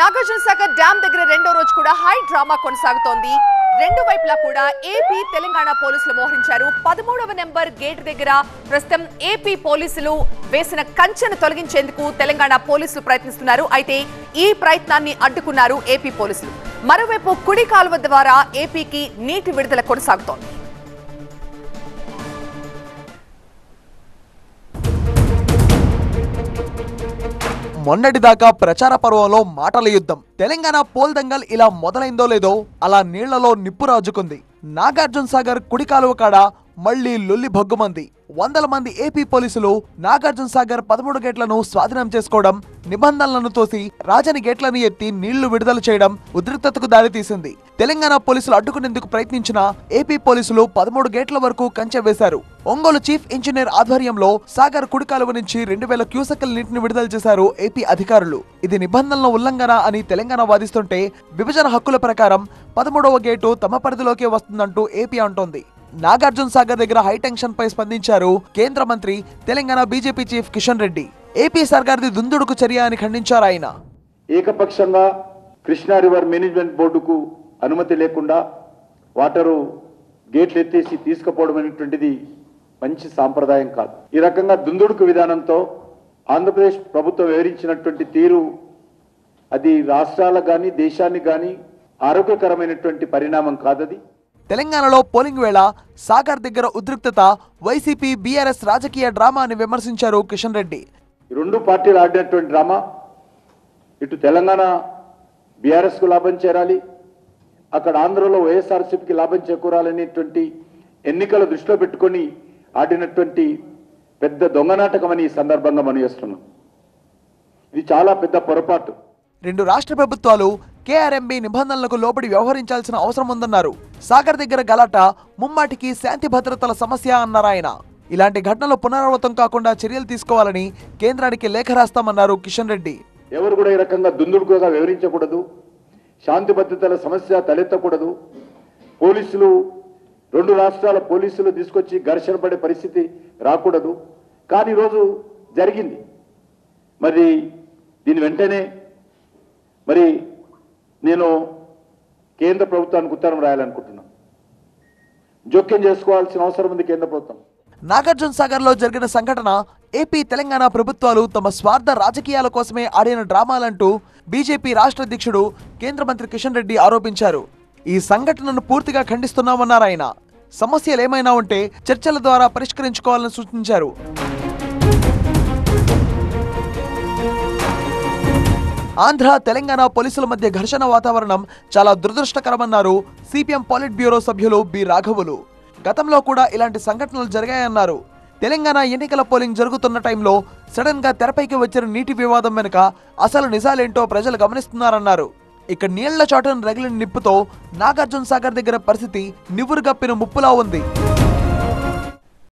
Nagarjunasagar dam దగ్గర రెండో రోజు కూడా హై డ్రామా కొనసాగుతోంది. రెండు వైపులా కూడా ఏపీ తెలంగాణ పోలీసులు మోహరించారు. 13వ నెంబర్ గేట్ దగ్గర ప్రస్తుతం ఏపీ పోలీసులు వేసిన కంచెను తొలగించేందుకు తెలంగాణ పోలీసులు ప్రయత్నిస్తున్నారు. అయితే ఈ ప్రయత్నాన్ని అడ్డుకున్నారు ఏపీ పోలీసులు. మరోవైపు కుడి కాలువ ద్వారా ఏపీకి నీటి విడుదల కొనసాగుతోంది. మొన్నటిదాకా ప్రచార పర్వంలో మాటల యుద్ధం, తెలంగాణ పోల్ దంగల్ ఇలా మొదలైందో లేదో అలా నీళ్లలో నిప్పు రాజుకుంది. నాగార్జున సాగర్ కుడి కాలువ కాడ మళ్లీ లొల్లి భగ్గుమంది. వందల మంది ఏపీ పోలీసులు నాగార్జున సాగర్ 13 గేట్లను స్వాధీనం చేసుకోవడం, నిబంధనలను తోసి రాజని గేట్లను ఎత్తి నీళ్లు విడుదల చేయడం ఉద్రిక్తతకు దారితీసింది. తెలంగాణ పోలీసులు అడ్డుకునేందుకు ప్రయత్నించిన ఏపీ పోలీసులు 13 గేట్ల వరకు కంచె వేశారు. ఒంగోలు చీఫ్ ఇంజనీర్ ఆధ్వర్యంలో సాగర్ కుడి కాలువ నుంచి 2000 క్యూసెక్ల నీటిని విడుదల చేశారు ఏపీ అధికారులు. ఇది నిబంధనల ఉల్లంఘన అని తెలంగాణ వాదిస్తుంటే, విభజన హక్కుల ప్రకారం 13వ గేటు తమ పరిధిలోకే వస్తుందంటూ ఏపీ అంటోంది. నాగార్జున సాగర్ దగ్గర హైటెన్షన్ పై స్పందించారు కేంద్ర మంత్రి, Telangana BJP chief Kishan Reddy. AP సర్కార్ది దుందుడుకు చర్య అని ఖండించారు ఆయన. ఏకపక్షంగా కృష్ణా రివర్ మేనేజ్మెంట్ బోర్డుకు అనుమతి లేకుండా వాటరు గేట్లు ఎత్తేసి తీసుకుపోవడం అనేటువంటిది మంచి సాంప్రదాయం కాదు. ఈ రకంగా దుందుడుకు విధానంతో ఆంధ్రప్రదేశ్ ప్రభుత్వం వివరించినటువంటి తీరు అది రాష్ట్రాలకు కానీ దేశానికి కానీ ఆరోగ్యకరమైనటువంటి పరిణామం కాదది. తెలంగాణలో పోలింగ్ వేళ సాగర్ దగ్గర ఉద్రిక్తత వైసీపీ బీఆర్ఎస్ రాజకీయ డ్రామా అని విమర్శించారు కిషన్ రెడ్డి. రెండు పార్టీలు ఆడినటువంటి డ్రామా, ఇటు తెలంగాణ బీఆర్ఎస్ కు లాభం చేరాలి, అక్కడ ఆంధ్రలో వైఎస్ఆర్సీపీకి లాభం చేకూరాలనేటువంటి ఎన్నికల దృష్టిలో పెట్టుకొని ఆడినటువంటి పెద్ద దొంగనాటకం అని ఈ సందర్భంగా మనం చేస్తున్నాం. ఇది చాలా పెద్ద పొరపాటు. రెండు రాష్ట్ర ప్రభుత్వాలు కేఆర్ఎంబీ నిబంధనలకు లోబడి వ్యవహరించాల్సిన అవసరం ఉందన్నారు. సాగర్ దగ్గర గలాట ముమ్మాటికి శాంతి భద్రతల సమస్య అన్నారాయన. ఇలాంటి ఘటనలు పునరావృతం కాకుండా చర్యలు తీసుకోవాలని కేంద్రానికి లేఖ రాస్తామన్నారు కిషన్ రెడ్డి. ఎవరు కూడా ఈ రకంగా దుందుడుగా వివరించకూడదు, శాంతి భద్రతల సమస్య తలెత్తకూడదు. పోలీసులు, రెండు రాష్ట్రాల పోలీసులు తీసుకొచ్చి ఘర్షణ పడే పరిస్థితి రాకూడదు. కానీ ఈరోజు జరిగింది. మరి దీని వెంటనే మరి నేను కేంద్ర ప్రభుత్వానికి ఉత్తరం రాయాలనుకుంటున్నాను. జోక్యం చేసుకోవాల్సిన అవసరం ఉంది కేంద్ర ప్రభుత్వం. నాగార్జున సాగర్ లో జరిగిన సంఘటన ఏపీ తెలంగాణ ప్రభుత్వాలు తమ స్వార్థ రాజకీయాల కోసమే ఆడిన డ్రామాలంటూ బీజేపీ రాష్ట్ర అధ్యక్షుడు కేంద్ర మంత్రి కిషన్ రెడ్డి ఆరోపించారు. ఈ సంఘటనను పూర్తిగా ఖండిస్తున్నామన్నారు ఆయన. సమస్యలు ఏమైనా ఉంటే చర్చల ద్వారా పరిష్కరించుకోవాలని సూచించారు. ఆంధ్ర తెలంగాణ పోలీసుల మధ్య ఘర్షణ వాతావరణం చాలా దురదృష్టకరమన్నారు సిపిఎం పాలిట్ బ్యూరో సభ్యులు బి రాఘవులు. గతంలో కూడా ఇలాంటి సంఘటనలు జరిగాయన్నారు. తెలంగాణ ఎన్నికల పోలింగ్ జరుగుతున్న టైంలో సడన్ గా తెరపైకి వచ్చిన నీటి వివాదం వెనుక అసలు నిజాలేంటో ప్రజలు గమనిస్తున్నారన్నారు. ఇక నీళ్ల చాటున రగిలిన నిప్పుతో నాగార్జున సాగర్ దగ్గర పరిస్థితి నివురుగప్పిన ముప్పులా ఉంది.